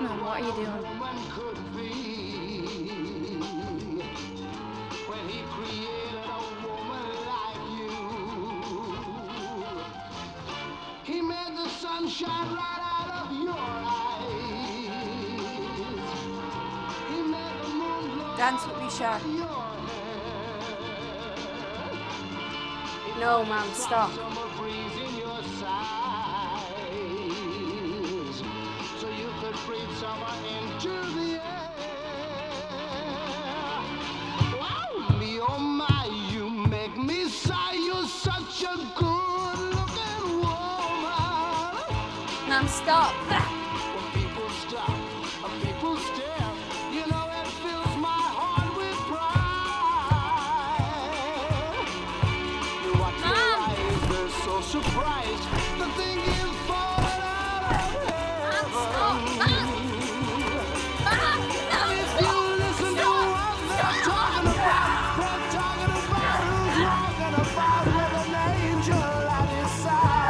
Mom, what are you doing? When he created a woman like you, he made the sunshine right out of your eyes. He made the moon blow dance with me, Shaq. No, Mom, stop. Mom, stop. When people stop, when people stare, you know it fills my heart with pride. You watch their eyes, they're so surprised. The thing is falling out of heaven. Mom, stop. Mom, if you listen to what they're talking about, they're talking about who's walking about with an angel at his side.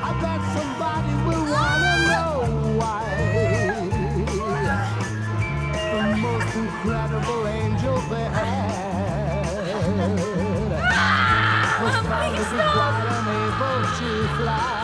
I bet somebody will wanna know why the most incredible angel they had was found to be quite unable to fly.